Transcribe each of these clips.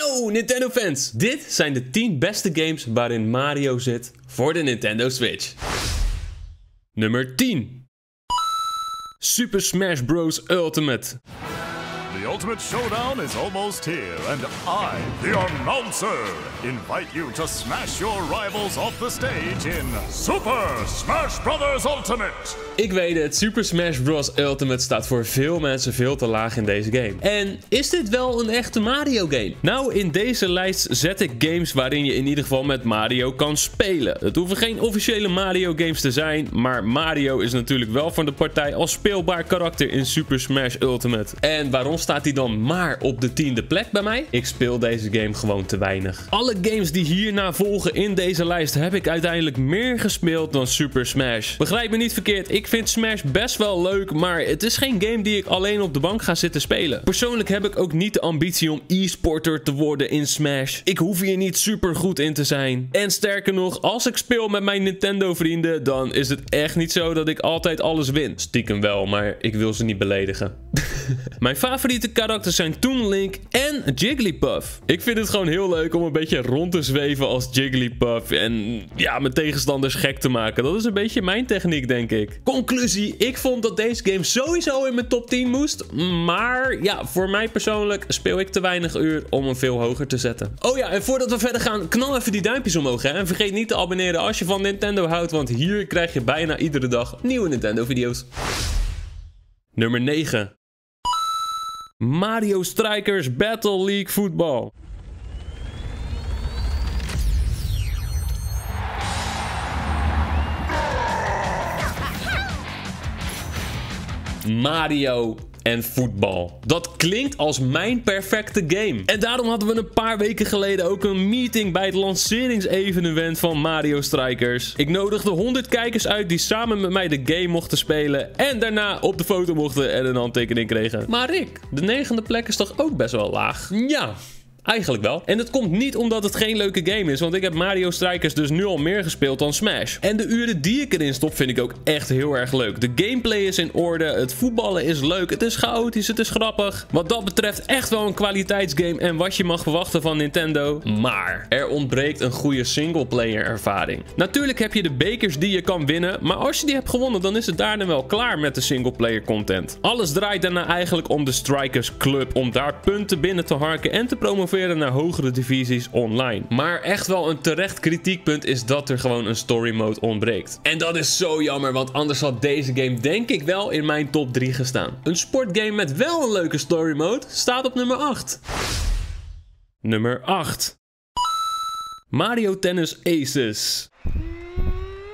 Yo Nintendo fans, dit zijn de 10 beste games waarin Mario zit voor de Nintendo Switch. Nummer 10. Super Smash Bros. Ultimate. The ultimate showdown is almost here, and I, the announcer, invite you to smash your rivals off the stage in Super Smash Bros. Ultimate. Ik weet het, Super Smash Bros. Ultimate staat voor veel mensen veel te laag in deze game. En is dit wel een echte Mario game? Nou, in deze lijst zet ik games waarin je in ieder geval met Mario kan spelen. Het hoeven geen officiële Mario games te zijn, maar Mario is natuurlijk wel van de partij als speelbaar karakter in Super Smash Ultimate. En waarom staat hij dan maar op de 10e plek bij mij? Ik speel deze game gewoon te weinig. Alle games die hierna volgen in deze lijst heb ik uiteindelijk meer gespeeld dan Super Smash. Begrijp me niet verkeerd, ik vind Smash best wel leuk, maar het is geen game die ik alleen op de bank ga zitten spelen. Persoonlijk heb ik ook niet de ambitie om e-sporter te worden in Smash. Ik hoef hier niet super goed in te zijn. En sterker nog, als ik speel met mijn Nintendo vrienden, dan is het echt niet zo dat ik altijd alles win. Stiekem wel, maar ik wil ze niet beledigen. Mijn favoriete karakters zijn Toon Link en Jigglypuff. Ik vind het gewoon heel leuk om een beetje rond te zweven als Jigglypuff en ja, mijn tegenstanders gek te maken. Dat is een beetje mijn techniek, denk ik. Conclusie, ik vond dat deze game sowieso in mijn top 10 moest, maar ja, voor mij persoonlijk speel ik te weinig uur om hem veel hoger te zetten. Oh ja, en voordat we verder gaan, knal even die duimpjes omhoog hè, en vergeet niet te abonneren als je van Nintendo houdt, want hier krijg je bijna iedere dag nieuwe Nintendo video's. Nummer 9. Mario Strikers Battle League voetbal. Mario en voetbal. Dat klinkt als mijn perfecte game. En daarom hadden we een paar weken geleden ook een meeting bij het lanceringsevenement van Mario Strikers. Ik nodigde 100 kijkers uit die samen met mij de game mochten spelen en daarna op de foto mochten en een handtekening kregen. Maar Rick, de 9e plek is toch ook best wel laag? Ja. Eigenlijk wel. En dat komt niet omdat het geen leuke game is, want ik heb Mario Strikers dus nu al meer gespeeld dan Smash. En de uren die ik erin stop vind ik ook echt heel erg leuk. De gameplay is in orde, het voetballen is leuk, het is chaotisch, het is grappig. Wat dat betreft echt wel een kwaliteitsgame en wat je mag verwachten van Nintendo. Maar er ontbreekt een goede singleplayer ervaring. Natuurlijk heb je de bekers die je kan winnen, maar als je die hebt gewonnen dan is het daarna wel klaar met de singleplayer content. Alles draait daarna eigenlijk om de Strikers Club, om daar punten binnen te harken en te promoveren naar hogere divisies online. Maar echt wel een terecht kritiekpunt is dat er gewoon een story mode ontbreekt. En dat is zo jammer, want anders had deze game denk ik wel in mijn top 3 gestaan. Een sportgame met wel een leuke story mode staat op nummer 8. Nummer 8. Mario Tennis Aces.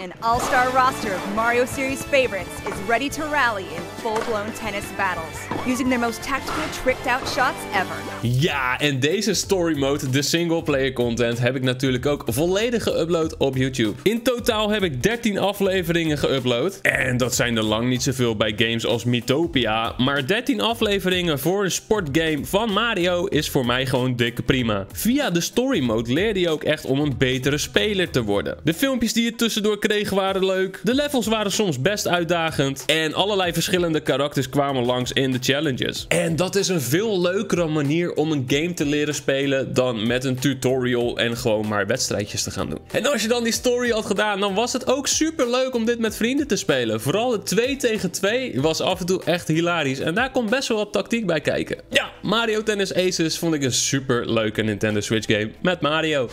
An all-star roster of Mario series favorites is ready to rally in full-blown tennis battles, using their most tactical, tricked-out shots ever. Ja, en deze story mode, de single-player content, heb ik natuurlijk ook volledig geüpload op YouTube. In totaal heb ik 13 afleveringen geüpload. En dat zijn er lang niet zoveel bij games als Miitopia, maar 13 afleveringen voor een sportgame van Mario is voor mij gewoon dikke prima. Via de story mode leerde je ook echt om een betere speler te worden. De filmpjes die je tussendoor kreeg waren leuk. De levels waren soms best uitdagend. En allerlei verschillende karakters kwamen langs in de challenges. En dat is een veel leukere manier om een game te leren spelen dan met een tutorial en gewoon maar wedstrijdjes te gaan doen. En als je dan die story had gedaan, dan was het ook super leuk om dit met vrienden te spelen. Vooral het 2 tegen 2 was af en toe echt hilarisch. En daar komt best wel wat tactiek bij kijken. Ja, Mario Tennis Aces vond ik een super leuke Nintendo Switch game met Mario.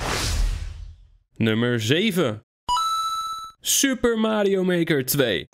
Nummer 7. Super Mario Maker 2.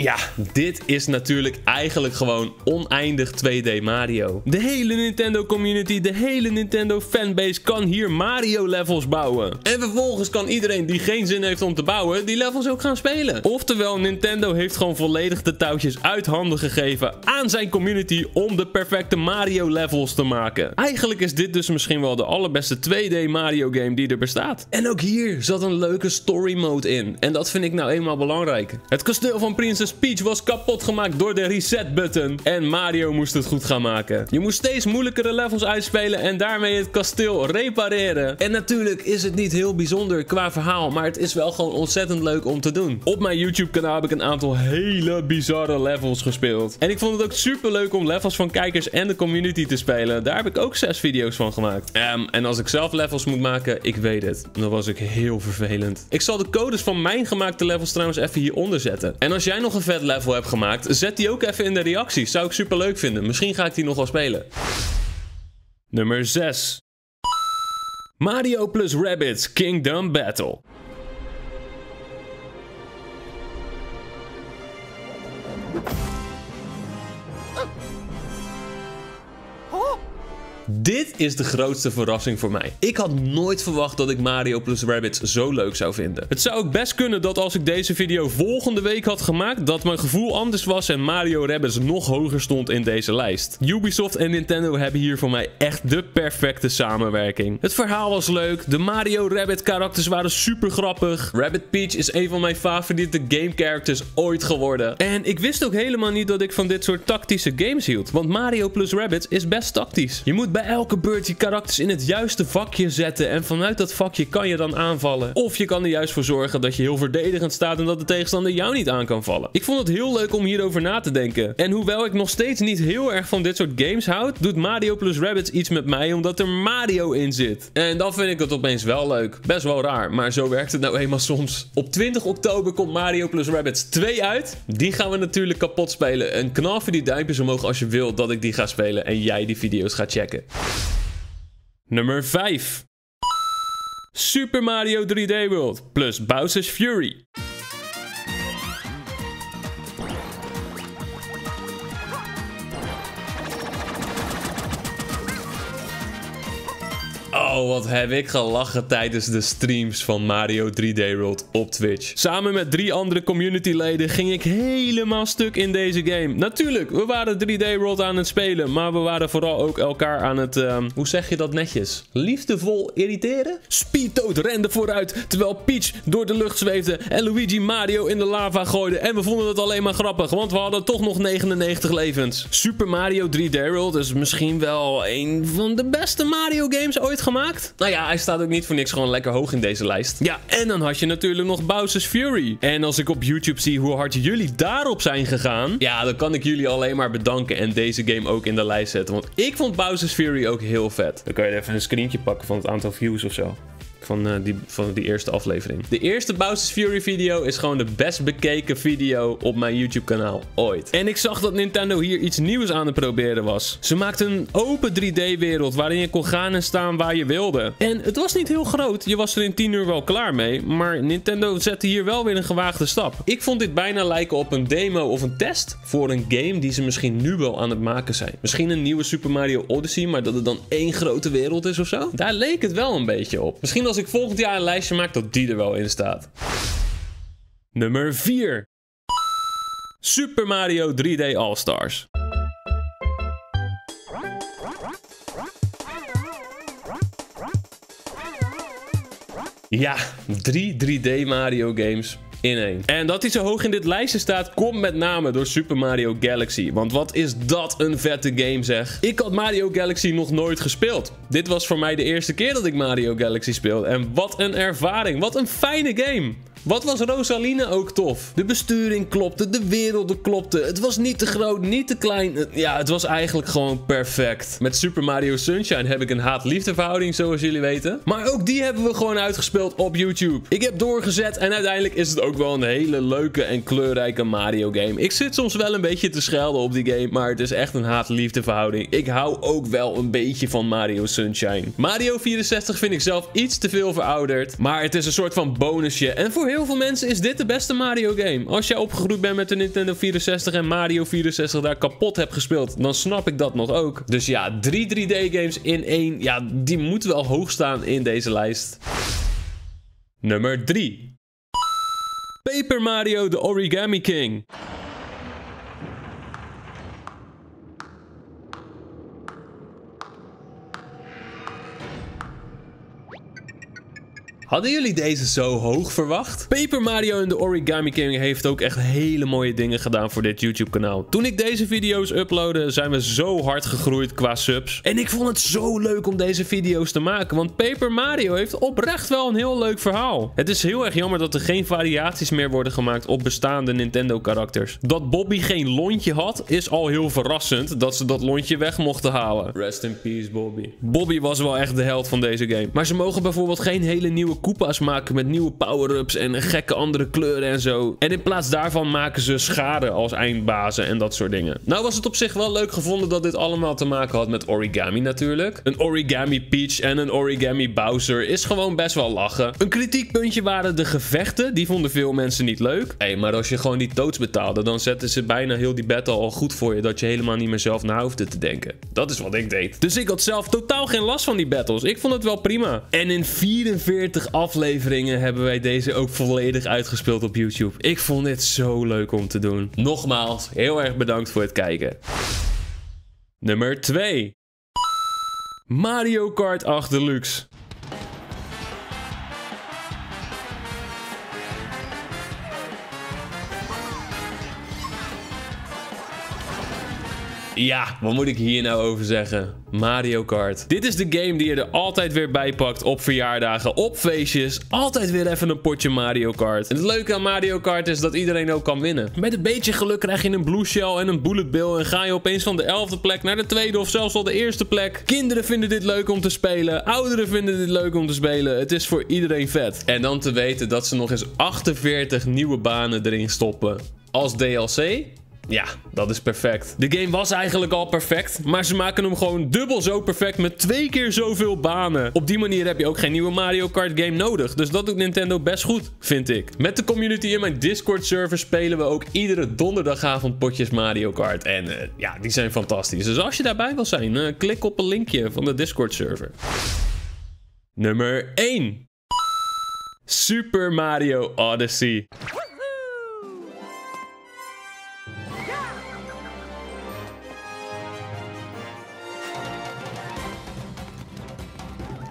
Ja, dit is natuurlijk eigenlijk gewoon oneindig 2D Mario. De hele Nintendo community, de hele Nintendo fanbase kan hier Mario levels bouwen. En vervolgens kan iedereen die geen zin heeft om te bouwen, die levels ook gaan spelen. Oftewel, Nintendo heeft gewoon volledig de touwtjes uit handen gegeven aan zijn community om de perfecte Mario levels te maken. Eigenlijk is dit dus misschien wel de allerbeste 2D Mario game die er bestaat. En ook hier zat een leuke story mode in. En dat vind ik nou eenmaal belangrijk. Het kasteel van Prinses dus Peach was kapot gemaakt door de reset button. En Mario moest het goed gaan maken. Je moest steeds moeilijkere levels uitspelen en daarmee het kasteel repareren. En natuurlijk is het niet heel bijzonder qua verhaal, maar het is wel gewoon ontzettend leuk om te doen. Op mijn YouTube kanaal heb ik een aantal hele bizarre levels gespeeld. En ik vond het ook super leuk om levels van kijkers en de community te spelen. Daar heb ik ook 6 video's van gemaakt. En als ik zelf levels moet maken, ik weet het. Dan was ik heel vervelend. Ik zal de codes van mijn gemaakte levels trouwens even hieronder zetten. En als jij nog een vet level hebt gemaakt, zet die ook even in de reacties. Zou ik super leuk vinden. Misschien ga ik die nog wel spelen. Nummer 6. Mario + Rabbids Kingdom Battle. Dit is de grootste verrassing voor mij. Ik had nooit verwacht dat ik Mario + Rabbids zo leuk zou vinden. Het zou ook best kunnen dat als ik deze video volgende week had gemaakt, dat mijn gevoel anders was en Mario Rabbids nog hoger stond in deze lijst. Ubisoft en Nintendo hebben hier voor mij echt de perfecte samenwerking. Het verhaal was leuk, de Mario Rabbid karakters waren super grappig. Rabbid Peach is een van mijn favoriete game characters ooit geworden. En ik wist ook helemaal niet dat ik van dit soort tactische games hield, want Mario + Rabbids is best tactisch. Je moet bij elke beurt je karakters in het juiste vakje zetten en vanuit dat vakje kan je dan aanvallen. Of je kan er juist voor zorgen dat je heel verdedigend staat en dat de tegenstander jou niet aan kan vallen. Ik vond het heel leuk om hierover na te denken. En hoewel ik nog steeds niet heel erg van dit soort games houd, doet Mario + Rabbids iets met mij omdat er Mario in zit. En dan vind ik het opeens wel leuk. Best wel raar, maar zo werkt het nou eenmaal soms. Op 20 oktober komt Mario + Rabbids 2 uit. Die gaan we natuurlijk kapot spelen. En knal voor die duimpjes omhoog als je wilt dat ik die ga spelen en jij die video's gaat checken. Nummer 5. Super Mario 3D World + Bowser's Fury. Oh, wat heb ik gelachen tijdens de streams van Mario 3D World op Twitch. Samen met 3 andere communityleden ging ik helemaal stuk in deze game. Natuurlijk, we waren 3D World aan het spelen, maar we waren vooral ook elkaar aan het, hoe zeg je dat netjes? Liefdevol irriteren? Speedtoad rende vooruit, terwijl Peach door de lucht zweefde en Luigi Mario in de lava gooide. En we vonden het alleen maar grappig, want we hadden toch nog 99 levens. Super Mario 3D World is misschien wel een van de beste Mario games ooit gemaakt. Nou ja, hij staat ook niet voor niks gewoon lekker hoog in deze lijst. Ja, en dan had je natuurlijk nog Bowser's Fury. En als ik op YouTube zie hoe hard jullie daarop zijn gegaan, ja, dan kan ik jullie alleen maar bedanken en deze game ook in de lijst zetten. Want ik vond Bowser's Fury ook heel vet. Dan kan je even een screentje pakken van het aantal views of zo. Van die eerste aflevering. De eerste Bowser's Fury video is gewoon de best bekeken video op mijn YouTube kanaal ooit. En ik zag dat Nintendo hier iets nieuws aan het proberen was. Ze maakten een open 3D wereld waarin je kon gaan en staan waar je wilde. En het was niet heel groot, je was er in 10 uur wel klaar mee. Maar Nintendo zette hier wel weer een gewaagde stap. Ik vond dit bijna lijken op een demo of een test voor een game die ze misschien nu wel aan het maken zijn. Misschien een nieuwe Super Mario Odyssey, maar dat het dan één grote wereld is of zo. Daar leek het wel een beetje op. Misschien als ik volgend jaar een lijstje maak dat die er wel in staat. Nummer 4. Super Mario 3D All-Stars. Ja, 3 3D Mario games. In één. En dat hij zo hoog in dit lijstje staat, komt met name door Super Mario Galaxy. Want wat is dat een vette game, zeg. Ik had Mario Galaxy nog nooit gespeeld. Dit was voor mij de eerste keer dat ik Mario Galaxy speelde. En wat een ervaring. Wat een fijne game. Wat was Rosalina ook tof. De besturing klopte, de werelden klopten. Het was niet te groot, niet te klein. Ja, het was eigenlijk gewoon perfect. Met Super Mario Sunshine heb ik een haat-liefde verhouding, zoals jullie weten. Maar ook die hebben we gewoon uitgespeeld op YouTube. Ik heb doorgezet en uiteindelijk is het ook wel een hele leuke en kleurrijke Mario game. Ik zit soms wel een beetje te schelden op die game, maar het is echt een haat-liefde verhouding. Ik hou ook wel een beetje van Mario Sunshine. Mario 64 vind ik zelf iets te veel verouderd, maar het is een soort van bonusje. En voor heel veel mensen is dit de beste Mario game. Als jij opgegroeid bent met de Nintendo 64 en Mario 64 daar kapot hebt gespeeld, dan snap ik dat nog ook. Dus ja, 3 3D games in één, ja, die moet wel hoog staan in deze lijst. Nummer 3. Paper Mario The Origami King. Hadden jullie deze zo hoog verwacht? Paper Mario en The Origami King heeft ook echt hele mooie dingen gedaan voor dit YouTube kanaal. Toen ik deze video's uploadde zijn we zo hard gegroeid qua subs. En ik vond het zo leuk om deze video's te maken, want Paper Mario heeft oprecht wel een heel leuk verhaal. Het is heel erg jammer dat er geen variaties meer worden gemaakt op bestaande Nintendo karakters. Dat Bobby geen lontje had is al heel verrassend dat ze dat lontje weg mochten halen. Rest in peace Bobby. Bobby was wel echt de held van deze game. Maar ze mogen bijvoorbeeld geen hele nieuwe Koopa's maken met nieuwe power-ups en gekke andere kleuren en zo. En in plaats daarvan maken ze schade als eindbazen en dat soort dingen. Nou was het op zich wel leuk gevonden dat dit allemaal te maken had met origami natuurlijk. Een origami Peach en een origami Bowser is gewoon best wel lachen. Een kritiekpuntje waren de gevechten, die vonden veel mensen niet leuk. Hé, maar als je gewoon die toads betaalde, dan zetten ze bijna heel die battle al goed voor je, dat je helemaal niet meer zelf na hoefde te denken. Dat is wat ik deed. Dus ik had zelf totaal geen last van die battles. Ik vond het wel prima. En in 44 afleveringen hebben wij deze ook volledig uitgespeeld op YouTube. Ik vond dit zo leuk om te doen. Nogmaals, heel erg bedankt voor het kijken. Nummer 2. Mario Kart 8 Deluxe. Ja, wat moet ik hier nou over zeggen? Mario Kart. Dit is de game die je er altijd weer bij pakt op verjaardagen, op feestjes. Altijd weer even een potje Mario Kart. En het leuke aan Mario Kart is dat iedereen ook kan winnen. Met een beetje geluk krijg je een blue shell en een bullet bill en ga je opeens van de 11e plek naar de 2e of zelfs al de 1e plek. Kinderen vinden dit leuk om te spelen. Ouderen vinden dit leuk om te spelen. Het is voor iedereen vet. En dan te weten dat ze nog eens 48 nieuwe banen erin stoppen. Als DLC... ja, dat is perfect. De game was eigenlijk al perfect, maar ze maken hem gewoon dubbel zo perfect met 2 keer zoveel banen. Op die manier heb je ook geen nieuwe Mario Kart game nodig, dus dat doet Nintendo best goed, vind ik. Met de community in mijn Discord server spelen we ook iedere donderdagavond potjes Mario Kart. En ja, die zijn fantastisch. Dus als je daarbij wil zijn, klik op een linkje van de Discord server. Nummer 1. Super Mario Odyssey.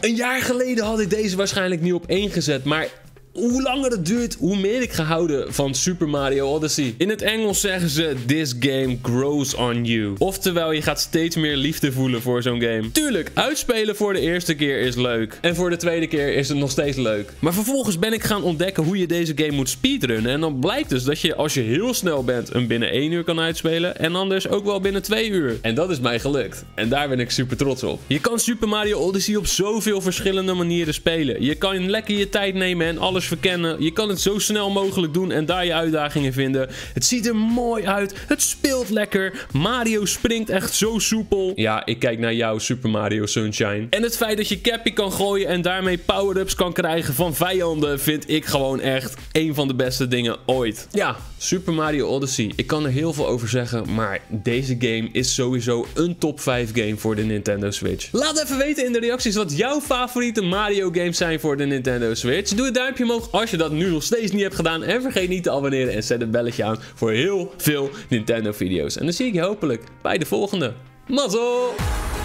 Een jaar geleden had ik deze waarschijnlijk niet op 1 gezet, maar hoe langer het duurt, hoe meer ik ga houden van Super Mario Odyssey. In het Engels zeggen ze, this game grows on you. Oftewel, je gaat steeds meer liefde voelen voor zo'n game. Tuurlijk, uitspelen voor de eerste keer is leuk. En voor de tweede keer is het nog steeds leuk. Maar vervolgens ben ik gaan ontdekken hoe je deze game moet speedrunnen. En dan blijkt dus dat je, als je heel snel bent, hem binnen 1 uur kan uitspelen. En anders ook wel binnen 2 uur. En dat is mij gelukt. En daar ben ik super trots op. Je kan Super Mario Odyssey op zoveel verschillende manieren spelen. Je kan lekker je tijd nemen en alles verkennen. Je kan het zo snel mogelijk doen en daar je uitdagingen vinden. Het ziet er mooi uit. Het speelt lekker. Mario springt echt zo soepel. Ja, ik kijk naar jou, Super Mario Sunshine. En het feit dat je Capi kan gooien en daarmee power-ups kan krijgen van vijanden vind ik gewoon echt een van de beste dingen ooit. Ja, Super Mario Odyssey. Ik kan er heel veel over zeggen, maar deze game is sowieso een top 5 game voor de Nintendo Switch. Laat even weten in de reacties wat jouw favoriete Mario games zijn voor de Nintendo Switch. Doe een duimpje omhoog als je dat nu nog steeds niet hebt gedaan. En vergeet niet te abonneren en zet een belletje aan voor heel veel Nintendo video's. En dan zie ik je hopelijk bij de volgende. Mazzel!